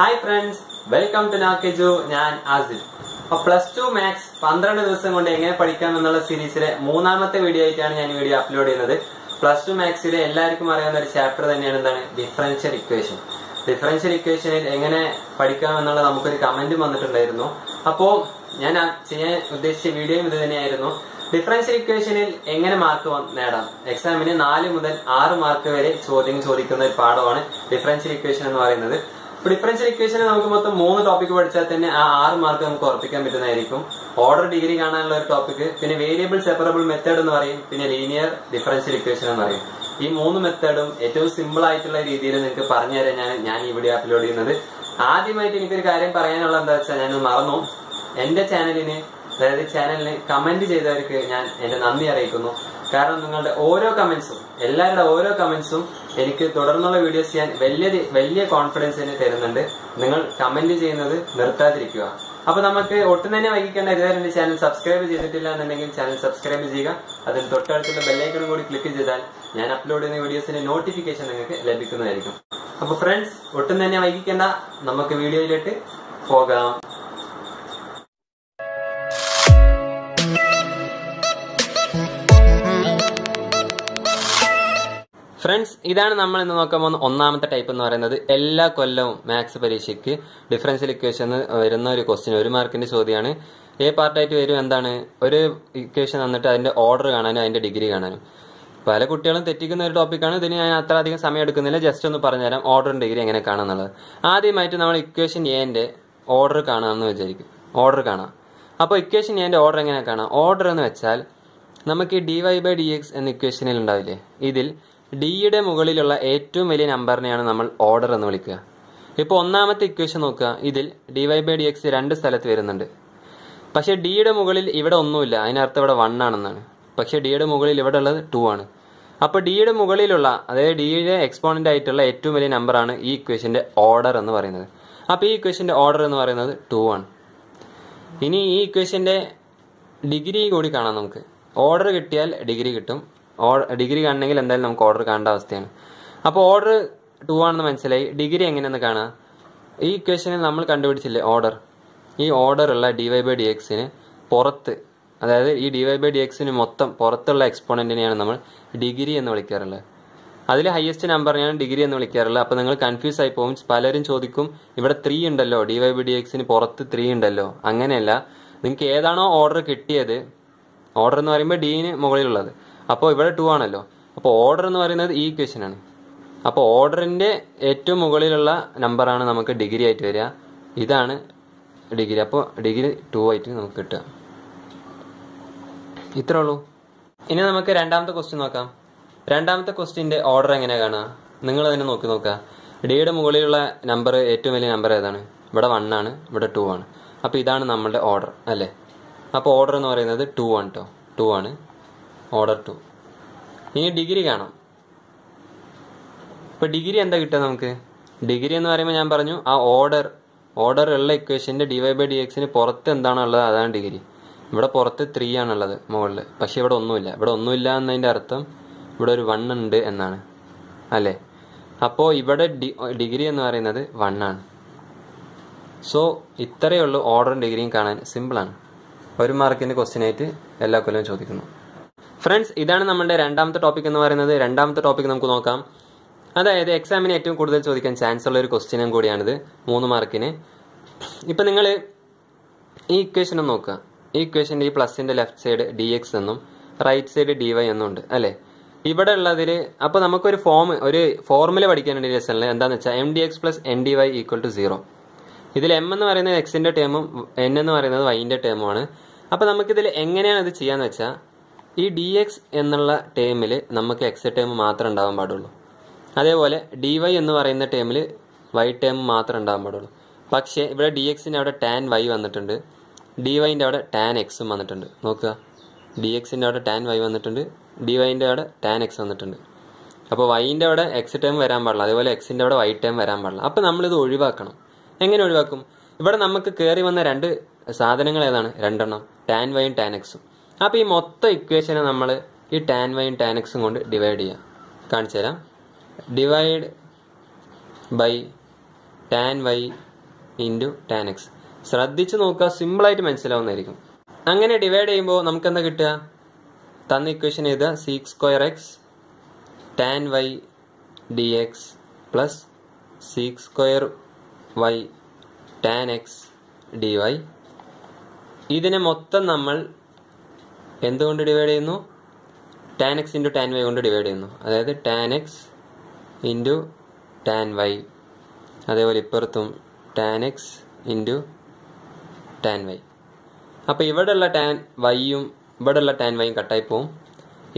Hi friends, welcome to Nakeju. I am Azil. Plus 2 Max, 15 days ago, series video uploaded. Plus 2 Max is a chapter of differential equation. Differential equation is a comment. Differential equation is a mark on the exam. Examine 4 mark differential equation. Differential equation is a moon topic. R mark order degree topic. Variable separable method linear differential equation. This method is simple. I will upload this channel, comment and comments. If you have confidence in the comments, you can subscribe to the channel. Subscribe to the channel. Click the bell icon. Upload the notification. Friends, video. Friends, this is the type of max differential equation. A part type is equation and order and degree. Order. D Mugolilla 8 million number and order Nolika. Iponamath equation oka, idil, dy by dx and salathverand. Pasha D Mugolil Ivadon Nulla, in Arthur one nan. Pasha D Mugolil Ivadala 2 1. Upper D Mugolilla, there D exponent 8 million number and equation order and the Up equation order and another 2 1. In equation degree goody cananunke. Order get tell degree getum. Or degree and then order candas then. Up order 2 1 the mancelay, degree and the gana. Equation in number conduit order. E order dy by dx in porth. Other e dy by dx in motum, porthal exponent in an number, degree and the licarla. Other highest number and degree and the licarla, upon confused ipoms, palarin chodicum, if a 3 in the low, dy by dx in porth 3 in the low. Anganella, then Kedano order kitty order no remember d in mogul. Now, we have 2 on. Now, order is the equation. Now, order is the number of degree. This is degree 2. This is the random question. Random question is order. The number is 8 million. But 1 but 2 1. Now, this is the order. Now, order is 2 1. Order 2. This degree. Now, degree is the degree is the order. Order is the equation dy by dx in the degree. This is 3 and the degree. This is 1 and the degree. 1 and the degree. This is 1. So, this is the order and degree. Simple. One mark in the question. Friends, this is the random topic. That is the exam. That is the chance of the question. Now, this equation is the equation. Is plus in the left side dx and right side dy. This is the formula. Mdx plus ndy equal to 0. This is the x term, n is the y term. Now, we will do this. This dx ennulla term il namakku x term mathram undavum padullu adeypole dy ennu parayna term il y term mathram undavum padullu pakshe ivda dx inde avada tan y vannittundu dy inde avada tan x vannittundu nokka dx inde avada tan y vannittundu dy inde avada tan x vannittundu appo y inde avada x term varan padilla adeypole x inde avada y term varan padilla appo nammal idu olivakkanam engane olivakkum ivda namakku keri vanna rendu sadhanangal edana rendannam tan y and tan x. Now, we will divide this equation by tan y and tan x. Divide by tan y into tan x. ശ്രദ്ധിച്ചു നോക്കുക, simple ആയിട്ട് മനസ്സിലാവുന്നതായിരിക്കും. അങ്ങനെ divide ചെയ്യുമ്പോൾ നമുക്ക് എന്താ കിട്ടുക? തന്ന equation ചെയ്ത sec2x tan y dx plus sec2y tan x dy. ഇതിനെ മൊത്തം നമ്മൾ എന്തുകൊണ്ട് ഡിവൈഡ് ചെയ്യുന്നു? tan x into tan y കൊണ്ട് ഡിവൈഡ് ചെയ്യുന്നു. അതായത് tan x into tan y. അതേപോലെ ഇപ്പുറത്തും tan x into tan y. അപ്പോൾ ഇവിടെയുള്ള tan yയും ഇവിടെയുള്ള tan yയും കട്ടായി പോവും,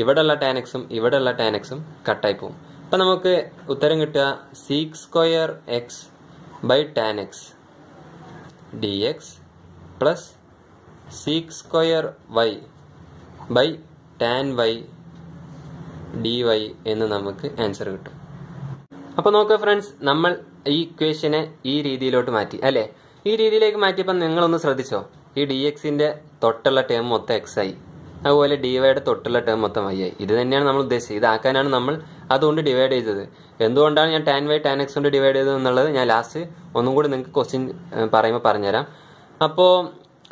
ഇവിടെയുള്ള tan xഉം ഇവിടെയുള്ള tan xഉം കട്ടായി പോവും. അപ്പോൾ നമുക്ക് ഉത്തരം കിട്ടുക sec2x by tan x dx plus sec2y by tan y dy എന്ന് നമുക്ക് ആൻസർ കിട്ടും. അപ്പോൾ നോക്കുക ഫ്രണ്ട്സ്, നമ്മൾ ഈ ഇക്വേഷനെ ഈ രീതിയിലോട്ട് മാറ്റി അല്ലേ. ഈ രീതിയിലേക്ക് മാറ്റിയപ്പോൾ നിങ്ങളൊന്ന് ശ്രദ്ധിച്ചോ, ഈ ഡി എക്സിൻ്റെ തൊട്ടുള്ള ടേം മൊത്തം എക്സ് ആയി, അതുപോലെ ഡിവൈയുടെ തൊട്ടുള്ള ടേം മൊത്തം വൈ ആയി. ഇത് തന്നെയാണ് നമ്മൾ ഉദ്ദേശിച്ചത്, ഇതാക്കാനാണ് നമ്മൾ അതുകൊണ്ട് ഡിവൈഡ് ചെയ്തത്. എന്തുകൊണ്ടാണ് ഞാൻ ടാൻ വൈ ടാൻ എക്സ് കൊണ്ട് ഡിവൈഡ് ചെയ്തത് എന്നുള്ളത് ഞാൻ ലാസ്റ്റ് ഒന്നും കൂടി നിങ്ങൾക്ക് ക്വസ്റ്റ്യൻ പറയുമ്പോൾ പറഞ്ഞുതരാം. അപ്പോൾ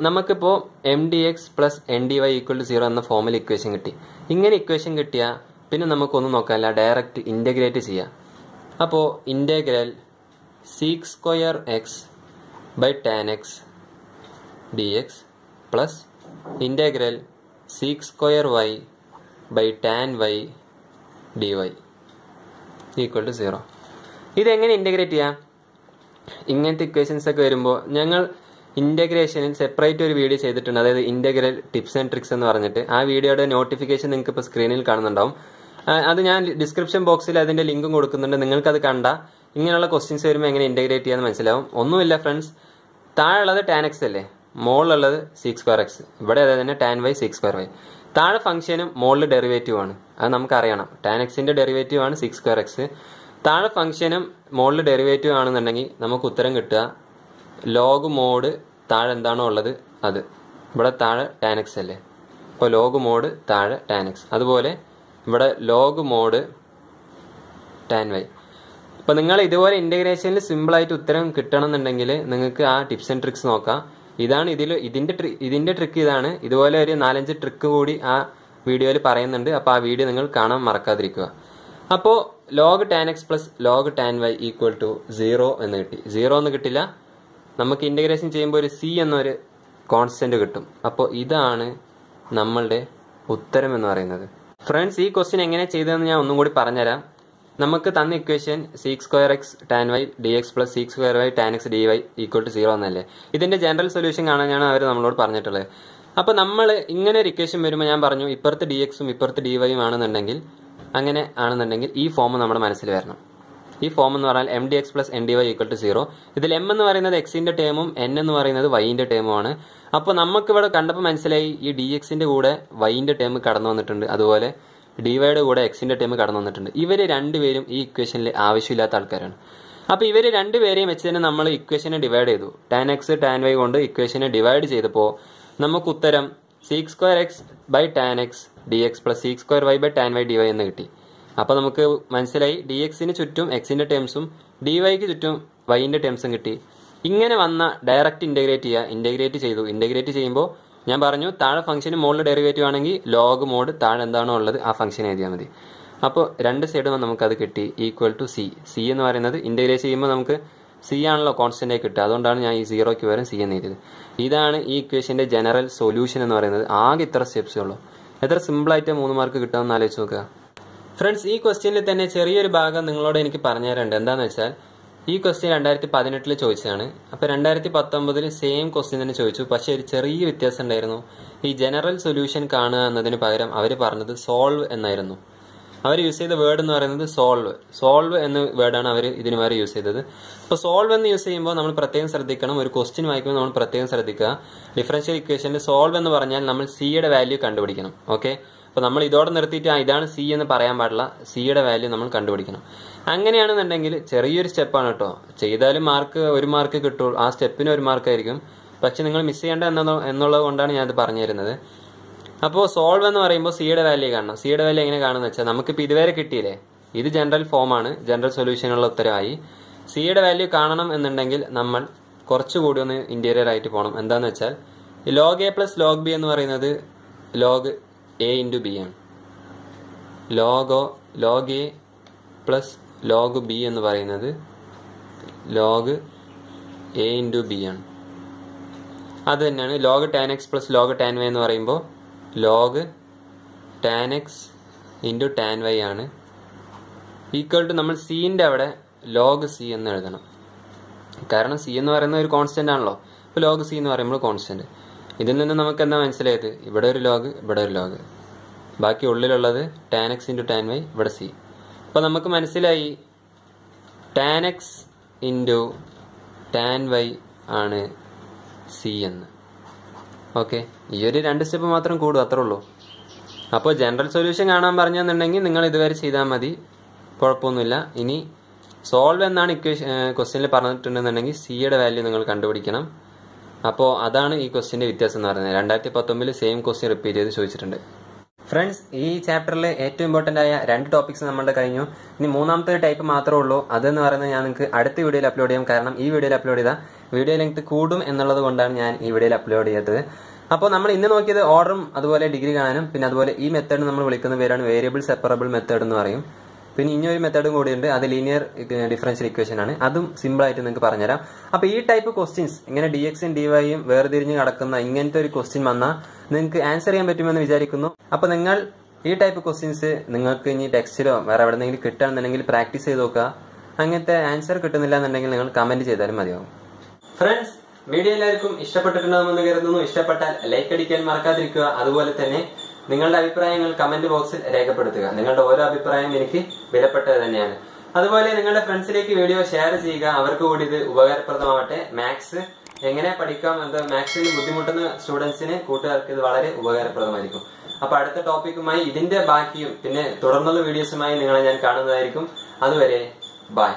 നമുക്കിപ്പോൾ M D X plus N D Y equal to 0 എന്ന ഫോമിൽ ഇക്വേഷൻ കിട്ടി. ഇങ്ങനെ ഇക്വേഷൻ കിട്ടിയാൽ പിന്നെ നമുക്കൊന്നും നോക്കാനല്ല, ഡയറക്റ്റ് ഇൻ്റഗ്രേറ്റ് ചെയ്യാം. അപ്പോൾ integral sec2x by tan x dx plus integral sec2y by tan y dy equal to 0. ഇതെങ്ങനെ ഇൻ്റഗ്രേറ്റ് ചെയ്യാം? ഇങ്ങനത്തെ ഇക്വേഷൻസ് ഒക്കെ വരുമ്പോൾ ഞങ്ങൾ ഇൻ്റഗ്രേഷനിൽ സെപ്പറേറ്റ് ഒരു വീഡിയോ ചെയ്തിട്ടുണ്ട്, അതായത് ഇൻ്റഗ്രൽ ടിപ്സ് ആൻഡ് ട്രിക്സ് എന്ന് പറഞ്ഞിട്ട്. ആ വീഡിയോയുടെ നോട്ടിഫിക്കേഷൻ നിങ്ങൾക്ക് ഇപ്പോൾ സ്ക്രീനിൽ കാണുന്നുണ്ടാവും. അത് ഞാൻ ഡിസ്ക്രിപ്ഷൻ ബോക്സിൽ അതിൻ്റെ ലിങ്കും കൊടുക്കുന്നുണ്ട്. നിങ്ങൾക്കത് കണ്ടാൽ ഇങ്ങനെയുള്ള ക്വസ്റ്റ്യൻസ് വരുമ്പോൾ എങ്ങനെ ഇൻ്റഗ്രേറ്റ് ചെയ്യാമെന്ന് മനസ്സിലാവും. ഒന്നുമില്ല ഫ്രണ്ട്സ്, താഴെയുള്ളത് ടാൻ എക്സ് അല്ലേ, മോളിലുള്ളത് sec2x, ഇവിടെ അതായത് തന്നെ ടാൻ വൈ sec2y. താഴെ ഫംഗ്ഷനും മോളിൽ ഡെറിവേറ്റീവ് ആണ്, അത് നമുക്കറിയണം. ടാൻ എക്സിൻ്റെ ഡെറിവേറ്റീവ് ആണ് sec2x. താഴെ ഫംഗ്ഷനും മോളിൽ ഡെറിവേറ്റീവ് ആണെന്നുണ്ടെങ്കിൽ നമുക്ക് ഉത്തരം കിട്ടുക ലോഗ് മോഡ് താഴെ എന്താണോ ഉള്ളത് അത്. ഇവിടെ താഴെ ടാൻ എക്സ് അല്ലേ, അപ്പോൾ ലോഗ് മോഡ് താഴെ ടാൻ എക്സ്, അതുപോലെ ഇവിടെ ലോഗ് മോഡ് ടാൻ വൈ. അപ്പോൾ നിങ്ങൾ ഇതുപോലെ ഇൻ്റഗ്രേഷനിൽ സിമ്പിളായിട്ട് ഉത്തരം കിട്ടണമെന്നുണ്ടെങ്കിൽ നിങ്ങൾക്ക് ആ ടിപ്സ് ആൻഡ് ട്രിക്സ് നോക്കാം. ഇതാണ് ഇതിൻ്റെ ട്രിക്ക് ഇതാണ്. ഇതുപോലെ ഒരു 4-5 ട്രിക്ക് കൂടി ആ വീഡിയോയിൽ പറയുന്നുണ്ട്. അപ്പോൾ ആ വീഡിയോ നിങ്ങൾ കാണാൻ മറക്കാതിരിക്കുക. അപ്പോൾ log tan x plus log tan y equal to 0 എന്ന് കിട്ടി. 0 എന്ന് കിട്ടില്ല, നമുക്ക് ഇൻ്റഗ്രേഷൻ ചെയ്യുമ്പോൾ ഒരു സി എന്നൊരു കോൺസ്റ്റൻ്റ് കിട്ടും. അപ്പോൾ ഇതാണ് നമ്മളുടെ ഉത്തരം എന്ന് പറയുന്നത്. ഫ്രണ്ട്സ്, ഈ ക്വസ്റ്റ്യൻ എങ്ങനെ ചെയ്തതെന്ന് ഞാൻ ഒന്നും കൂടി പറഞ്ഞുതരാം. നമുക്ക് തന്ന equation sec2x tan y dx plus sec2y tan x dy equal to 0 എന്നല്ലേ. ഇതിൻ്റെ ജനറൽ സൊല്യൂഷൻ കാണാനാണ് അവർ നമ്മളോട് പറഞ്ഞിട്ടുള്ളത്. അപ്പോൾ നമ്മൾ ഇങ്ങനെ ഒരു ഇക്വേഷൻ വരുമ്പോൾ ഞാൻ പറഞ്ഞു ഇപ്പുറത്ത് ഡി എക്സും ഇപ്പുറത്ത് ഡി വൈയും ആണെന്നുണ്ടെങ്കിൽ, അങ്ങനെ ആണെന്നുണ്ടെങ്കിൽ ഈ ഫോം നമ്മുടെ മനസ്സിൽ വരണം. ഈ ഫോം എന്ന് പറഞ്ഞാൽ m D X plus N D Y equal to 0. ഇതിൽ എം എന്ന് പറയുന്നത് എക്സിൻ്റെ ടേമും എൻ എന്ന് പറയുന്നത് വൈൻ്റെ ടേമുമാണ്. അപ്പോൾ നമുക്കിവിടെ കണ്ടപ്പോൾ മനസ്സിലായി ഈ ഡി എക്സിൻ്റെ കൂടെ വൈൻ്റെ ടേം കടന്നു വന്നിട്ടുണ്ട്, അതുപോലെ ഡി വൈയുടെ കൂടെ എക്സിൻ്റെ ടേം കടന്നു വന്നിട്ടുണ്ട്. ഇവർ രണ്ടുപേരും ഈ ഇക്വേഷനിൽ ആവശ്യമില്ലാത്ത ആൾക്കാരാണ്. അപ്പോൾ ഇവർ രണ്ടുപേരെയും വെച്ച് തന്നെ നമ്മൾ ഇക്വേഷനെ ഡിവൈഡ് ചെയ്തു. ടാൻ എക്സ് ടാൻ വൈ കൊണ്ട് ഇക്വേഷനെ ഡിവൈഡ് ചെയ്തപ്പോൾ നമുക്ക് ഉത്തരം sec2x by tan x d X plus sec2y by tan y d y എന്ന് കിട്ടി. അപ്പോൾ നമുക്ക് മനസ്സിലായി ഡി എക്സിന് ചുറ്റും എക്സിൻ്റെ ടേംസും ഡി വൈക്ക് ചുറ്റും വൈൻ്റെ ടേംസും കിട്ടി. ഇങ്ങനെ വന്ന ഡയറക്റ്റ് ഇൻ്റഗ്രേറ്റ് ചെയ്യുക. ഇൻ്റഗ്രേറ്റ് ചെയ്തു. ഇൻ്റഗ്രേറ്റ് ചെയ്യുമ്പോൾ ഞാൻ പറഞ്ഞു താഴെ ഫംഗ്ഷന് മോളിൽ ഡെറിവേറ്റീവ് ആണെങ്കിൽ ലോഗ് മോഡ് താഴെ എന്താണോ ഉള്ളത് ആ ഫംഗ്ഷൻ എഴുതിയാൽ മതി. അപ്പോൾ രണ്ട് സൈഡും നമുക്കത് കിട്ടി ഈക്വൽ ടു സി. സി എന്ന് പറയുന്നത് ഇൻ്റഗ്രേറ്റ് ചെയ്യുമ്പോൾ നമുക്ക് സി ആണല്ലോ കോൺസ്റ്റൻ്റായി കിട്ടുക, അതുകൊണ്ടാണ് ഞാൻ ഈ 0ക്ക് പകരം സി എന്ന് എഴുതിയത്. ഇതാണ് ഈ ഇക്വേഷൻ്റെ ജനറൽ സൊല്യൂഷൻ എന്ന് പറയുന്നത്. ആകെ ഇത്ര സ്റ്റെപ്സേ ഉള്ളൂ. എത്ര സിമ്പിളായിട്ട് 3 മാർക്ക് കിട്ടുമെന്ന് ആലോചിച്ച് നോക്കുക. ഫ്രണ്ട്സ്, ഈ ക്വസ്റ്റ്യനിൽ തന്നെ ചെറിയൊരു ഭാഗം നിങ്ങളോട് എനിക്ക് പറഞ്ഞു തരാനുണ്ട്. എന്താണെന്ന് വെച്ചാൽ ഈ ക്വസ്റ്റ്യൻ 2018 ചോദിച്ചതാണ്. അപ്പോൾ 2019 സെയിം ക്വസ്റ്റ്യൻ തന്നെ ചോദിച്ചു, പക്ഷേ ഒരു ചെറിയ വ്യത്യാസം ഉണ്ടായിരുന്നു. ഈ ജനറൽ സൊല്യൂഷൻ കാണുക എന്നതിന് പകരം അവർ പറഞ്ഞത് സോൾവ് എന്നായിരുന്നു. അവർ യൂസ് ചെയ്ത വേർഡ് എന്ന് പറയുന്നത് സോൾവ് എന്ന വേർഡാണ് അവർ ഇതിന് വേറെ യൂസ് ചെയ്തത്. അപ്പോൾ സോൾവ് എന്ന് യൂസ് ചെയ്യുമ്പോൾ നമ്മൾ പ്രത്യേകം ശ്രദ്ധിക്കണം. ഒരു ക്വസ്റ്റ്യൻ വായിക്കുമ്പോൾ നമ്മൾ പ്രത്യേകം ശ്രദ്ധിക്കുക. ഡിഫറൻഷ്യൽ ഇക്വേഷനിൽ സോൾവ് എന്ന് പറഞ്ഞാൽ നമ്മൾ സിയുടെ വാല്യൂ കണ്ടുപിടിക്കണം. ഓക്കെ, അപ്പോൾ നമ്മൾ ഇതോടെ നിർത്തിയിട്ട് ഇതാണ് സി എന്ന് പറയാൻ പാടില്ല, സിയുടെ വാല്യൂ നമ്മൾ കണ്ടുപിടിക്കണം. അങ്ങനെയാണെന്നുണ്ടെങ്കിൽ ചെറിയൊരു സ്റ്റെപ്പാണ് കേട്ടോ, ചെയ്താലും മാർക്ക് 1 മാർക്ക് കിട്ടുള്ളൂ. ആ സ്റ്റെപ്പിന് 1 മാർക്കായിരിക്കും, പക്ഷെ നിങ്ങൾ മിസ് ചെയ്യേണ്ട എന്നുള്ളത് കൊണ്ടാണ് ഞാനത് പറഞ്ഞു തരുന്നത്. അപ്പോൾ സോൾവ് എന്ന് പറയുമ്പോൾ സിയുടെ വാല്യൂ കാണണം. സിയുടെ വാല്യൂ എങ്ങനെ കാണുമെന്ന് വെച്ചാൽ നമുക്കിപ്പോൾ ഇതുവരെ കിട്ടിയില്ലേ, ഇത് ജനറൽ ഫോമാണ്, ജനറൽ സൊല്യൂഷനുള്ള ഉത്തരമായി. സിയുടെ വാല്യൂ കാണണം എന്നുണ്ടെങ്കിൽ നമ്മൾ കുറച്ചു കൂടി ഒന്ന് ഇന്റീരിയർ ആയിട്ട് പോകണം. എന്താണെന്ന് വെച്ചാൽ log a plus log b എന്ന് പറയുന്നത് log a into b ആണ്. log a plus log b എന്ന് പറയുന്നത് log a into b ആണ്. അത് തന്നെയാണ് log tan x plus log tan y എന്ന് പറയുമ്പോൾ log tan x into tan y ആണ്. ഈക്വൽ ടു നമ്മൾ c ന്റെ അവിടെ log c എന്ന് എഴുതണം. കാരണം c എന്ന് പറയുന്നത് ഒരു കോൺസ്റ്റന്റ് ആണല്ലോ. അപ്പോൾ log c എന്ന് പറയുമ്പോൾ കോൺസ്റ്റന്റ്. ഇതിൽ നിന്ന് നമുക്ക് എന്താ മനസ്സിലായത്? ഇവിടെ ഒരു ലോഗ്, ഇവിടെ ഒരു ലോഗ്, ബാക്കി ഉള്ളിലുള്ളത് tan x into tan y, ഇവിടെ സി. അപ്പോൾ നമുക്ക് മനസ്സിലായി tan x into tan y ആണ് സി എന്ന്. ഓക്കെ, ഈ ഒരു രണ്ട് സ്റ്റെപ്പ് മാത്രം കൂടും, അത്രേ ഉള്ളൂ. അപ്പോൾ ജനറൽ സൊല്യൂഷൻ കാണാൻ പറഞ്ഞെന്നുണ്ടെങ്കിൽ നിങ്ങൾ ഇതുവരെ ചെയ്താൽ മതി, കുഴപ്പമൊന്നുമില്ല. ഇനി സോൾവ് എന്നാണ് ഇക്വേഷൻ ക്വസ്റ്റ്യനിൽ പറഞ്ഞിട്ടുണ്ടെന്നുണ്ടെങ്കിൽ സിയുടെ വാല്യൂ നിങ്ങൾ കണ്ടുപിടിക്കണം. അപ്പോൾ അതാണ് ഈ ക്വസ്റ്റ്യൻ്റെ വ്യത്യാസം എന്ന് പറയുന്നത്. 2019 സെയിം ക്വസ്റ്റ്യൻ റിപ്പീറ്റ് ചെയ്ത് ചോദിച്ചിട്ടുണ്ട്. ഫ്രണ്ട്സ്, ഈ ചാപ്റ്ററിൽ ഏറ്റവും ഇമ്പോർട്ടൻ്റ് ആയ രണ്ട് ടോപ്പിക്സ് നമ്മളുടെ കഴിഞ്ഞു. ഇനി മൂന്നാമത്തെ ടൈപ്പ് മാത്രമേ ഉള്ളൂ. അതെന്ന് പറയുന്നത് ഞാൻ നിങ്ങൾക്ക് അടുത്ത വീഡിയോയിൽ അപ്ലോഡ് ചെയ്യാം. കാരണം ഈ വീഡിയോയിൽ അപ്ലോഡ് ചെയ്താൽ വീഡിയോ ലെങ്ത് കൂടും എന്നുള്ളത് കൊണ്ടാണ് ഞാൻ ഈ വീഡിയോയിൽ അപ്ലോഡ് ചെയ്തത്. അപ്പോൾ നമ്മൾ ഇന്ന് നോക്കിയത് ഓർഡറും അതുപോലെ ഡിഗ്രി കാണാനും, പിന്നെ അതുപോലെ ഈ മെത്തേഡ് നമ്മൾ വിളിക്കുന്ന പേരാണ് വേരിയബിൾ സെപ്പറബിൾ മെത്തേഡ് എന്ന് പറയും. പിന്നെ ഇനിയൊരു മെത്തേഡും കൂടിയുണ്ട്, അത് ലീനിയർ ഡിഫറൻഷ്യൽ ഇക്വേഷൻ ആണ്. അതും സിമ്പിളായിട്ട് നിങ്ങൾക്ക് പറഞ്ഞുതരാം. അപ്പോൾ ഈ ടൈപ്പ് ക്വസ്റ്റ്യൻസ് ഇങ്ങനെ dx-ഉം dy-ഉം വേർതിരിഞ്ഞ് കിടക്കുന്ന ഇങ്ങനത്തെ ഒരു ക്വസ്റ്റ്യൻ വന്നാൽ നിങ്ങൾക്ക് ആൻസർ ചെയ്യാൻ പറ്റുമെന്ന് വിചാരിക്കുന്നു. അപ്പോൾ നിങ്ങൾ ഈ ടൈപ്പ് ക്വസ്റ്റ്യൻസ് നിങ്ങൾക്ക് ഇനി ടെക്സ്റ്റിലോ വേറെ എവിടെ നിന്നെങ്കിലും കിട്ടുകയാണെന്നുണ്ടെങ്കിൽ പ്രാക്ടീസ് ചെയ്ത് നോക്കുക. അങ്ങനത്തെ ആൻസർ കിട്ടുന്നില്ല എന്നുണ്ടെങ്കിൽ നിങ്ങൾ കമന്റ് ചെയ്താലും മതിയാവും. ഫ്രണ്ട്സ്, വീഡിയോ എല്ലാവർക്കും ഇഷ്ടപ്പെട്ടിട്ടുണ്ടെന്ന് കരുതുന്നു. ഇഷ്ടപ്പെട്ടാൽ ലൈക്ക് അടിക്കാൻ മറക്കാതിരിക്കുക. അതുപോലെ തന്നെ നിങ്ങളുടെ അഭിപ്രായങ്ങൾ കമന്റ് ബോക്സിൽ രേഖപ്പെടുത്തുക. നിങ്ങളുടെ ഓരോ അഭിപ്രായം എനിക്ക് വിലപ്പെട്ടത് തന്നെയാണ്. അതുപോലെ നിങ്ങളുടെ ഫ്രണ്ട്സിലേക്ക് വീഡിയോ ഷെയർ ചെയ്യുക. അവർക്ക് കൂടി ഇത് ഉപകാരപ്രദമാവട്ടെ. മാത്സ് എങ്ങനെ പഠിക്കാം, അത് മാത്സിൽ ബുദ്ധിമുട്ടുന്ന സ്റ്റുഡൻസിന്, കൂട്ടുകാർക്ക് ഇത് വളരെ ഉപകാരപ്രദമായിരിക്കും. അപ്പൊ അടുത്ത ടോപ്പിക്കുമായി ഇതിന്റെ ബാക്കിയും പിന്നെ തുടർന്നുള്ള വീഡിയോസുമായി നിങ്ങളെ ഞാൻ കാണുന്നതായിരിക്കും. അതുവരെ ബൈ.